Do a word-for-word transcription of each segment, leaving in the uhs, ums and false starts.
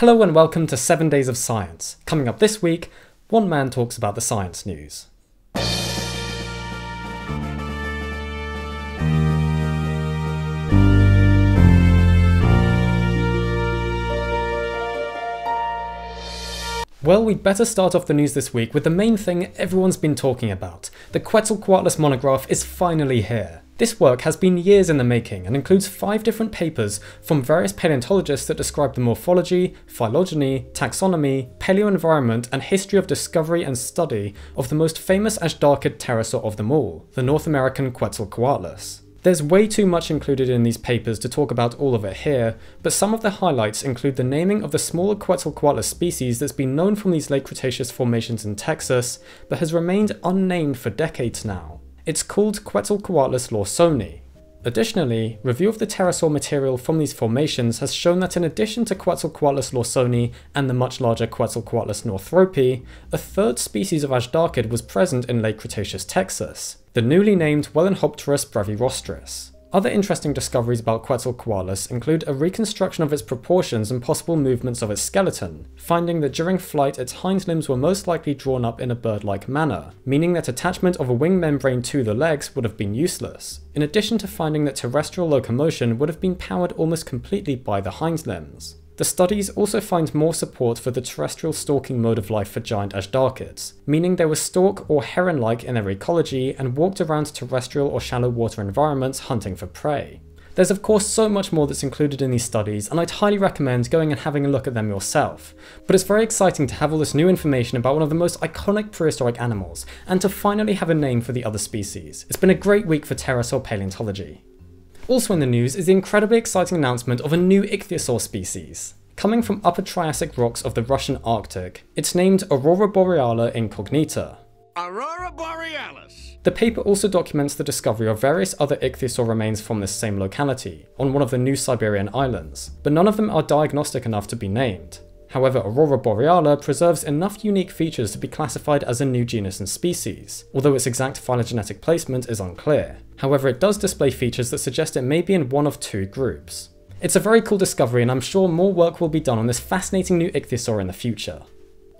Hello and welcome to seven Days of Science. Coming up this week, one man talks about the science news. Well, we'd better start off the news this week with the main thing everyone's been talking about. The Quetzalcoatlus monograph is finally here. This work has been years in the making and includes five different papers from various paleontologists that describe the morphology, phylogeny, taxonomy, paleoenvironment and history of discovery and study of the most famous azdarchid pterosaur of them all, the North American Quetzalcoatlus. There's way too much included in these papers to talk about all of it here, but some of the highlights include the naming of the smaller Quetzalcoatlus species that's been known from these late Cretaceous formations in Texas, but has remained unnamed for decades now. It's called Quetzalcoatlus lawsoni. Additionally, review of the pterosaur material from these formations has shown that in addition to Quetzalcoatlus lawsoni and the much larger Quetzalcoatlus northropi, a third species of azdarchid was present in late Cretaceous Texas, the newly named Wellnhopterus bravirostris. Other interesting discoveries about Quetzalcoatlus include a reconstruction of its proportions and possible movements of its skeleton, finding that during flight its hind limbs were most likely drawn up in a bird-like manner, meaning that attachment of a wing membrane to the legs would have been useless, in addition to finding that terrestrial locomotion would have been powered almost completely by the hind limbs. The studies also find more support for the terrestrial stalking mode of life for giant azdarchids, meaning they were stork or heron-like in their ecology and walked around terrestrial or shallow water environments hunting for prey. There's of course so much more that's included in these studies, and I'd highly recommend going and having a look at them yourself. But it's very exciting to have all this new information about one of the most iconic prehistoric animals, and to finally have a name for the other species. It's been a great week for pterosaur paleontology. Also in the news is the incredibly exciting announcement of a new ichthyosaur species. Coming from Upper Triassic rocks of the Russian Arctic, it's named Auroroborealia incognita. Auroroborealis. The paper also documents the discovery of various other ichthyosaur remains from this same locality, on one of the new Siberian islands, but none of them are diagnostic enough to be named. However, Auroroborealia preserves enough unique features to be classified as a new genus and species, although its exact phylogenetic placement is unclear. However, it does display features that suggest it may be in one of two groups. It's a very cool discovery, and I'm sure more work will be done on this fascinating new ichthyosaur in the future.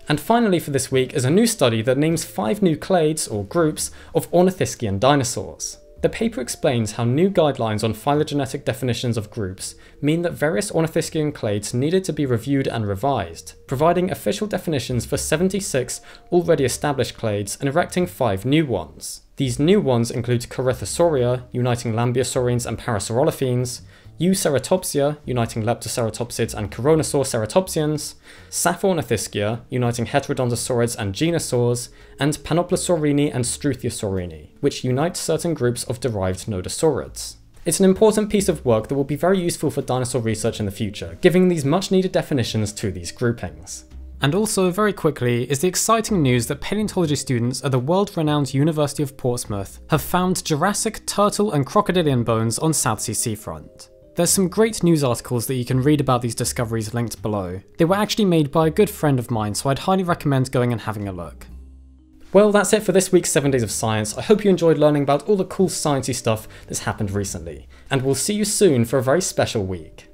And finally for this week is a new study that names five new clades, or groups, of Ornithischian dinosaurs. The paper explains how new guidelines on phylogenetic definitions of groups mean that various Ornithischian clades needed to be reviewed and revised, providing official definitions for seventy-six already established clades and erecting five new ones. These new ones include Corythosauria, uniting Lambeosaurians and Parasaurolophens, Euceratopsia, uniting Leptoceratopsids and Coronosaur Ceratopsians, Saphornothischia, uniting Heterodontosaurids and Genosaurs, and Panoplosaurini and Struthiosaurini, which unite certain groups of derived nodosaurids. It's an important piece of work that will be very useful for dinosaur research in the future, giving these much-needed definitions to these groupings. And also, very quickly, is the exciting news that paleontology students at the world-renowned University of Portsmouth have found Jurassic, turtle and crocodilian bones on Southsea seafront. There's some great news articles that you can read about these discoveries linked below. They were actually made by a good friend of mine, so I'd highly recommend going and having a look. Well, that's it for this week's seven Days of Science. I hope you enjoyed learning about all the cool sciencey stuff that's happened recently, and we'll see you soon for a very special week.